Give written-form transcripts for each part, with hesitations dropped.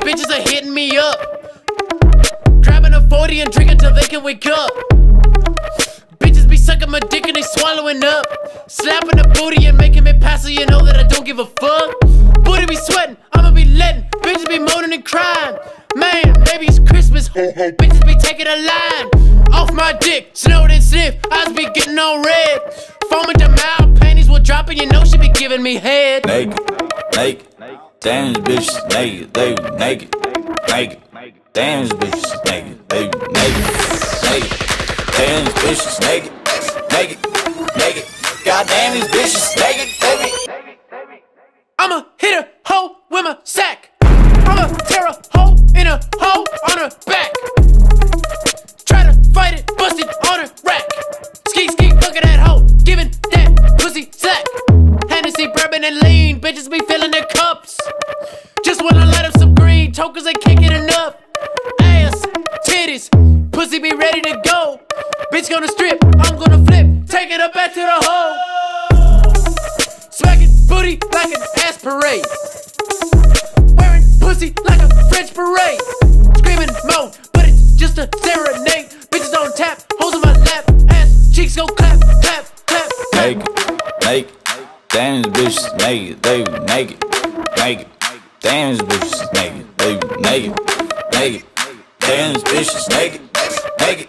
bitches are hitting me up. Grabbing a 40 and drinking till they can wake up. Bitches be sucking my dick and they swallowing up. Slapping the booty and making me pass so you know that I don't give a fuck. Booty be sweating, I'ma be letting. Bitches be moaning and crying. Man, maybe it's Christmas. Bitches be taking a line. Off my dick, snowed and sniff. Eyes be getting all red. Foaming the mouth, panties will drop and you know she be giving me head. Naked, naked, damn bitches naked, they naked, naked, damn bitches naked, they naked, naked, damn bitches naked, naked, naked, goddamn these bitches naked, baby. I'ma hit a hoe with my sack. I'ma tear a hoe in a hoe on her back. Try to fight it, bust it on her rack. Ski ski, look at that hoe, giving that pussy sack. Hennessy, bourbon, and lean, bitches be filling their cups. Just wanna light up some green, tokens they can't get enough. Ass, titties, pussy be ready to go. Bitch gonna strip, I'm gonna flip, take it up back to the hole. Smacking booty like an ass parade. Wearing pussy like a French parade. Screaming moan, but it's just a serenade. Bitches on tap, hoes in my lap, ass cheeks go clap, clap, clap, clap. Naked, damn bitches naked, they naked, naked. Damn bitches naked, they naked, naked. Damn bitches naked, naked,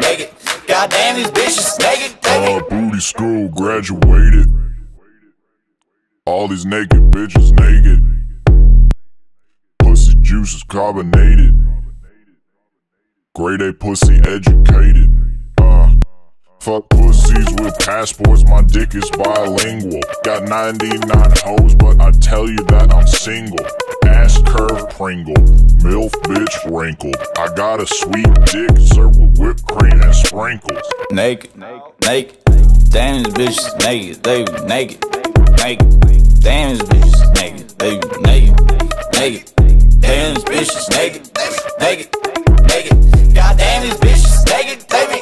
naked. Goddamn these bitches naked, naked. All booty school graduated. All these naked bitches naked. Pussy juice is carbonated. Grade A pussy educated. Fuck pussies with passports, my dick is bilingual. Got 99 hoes, but I tell you that I'm single. Ass curve Pringle, MILF bitch wrinkled. I got a sweet dick served with whipped cream and sprinkles. Naked, naked, damn bitches naked, they naked, naked, damn bitches naked, they naked, naked, damn bitches naked, naked, naked, goddamn these bitches naked, baby.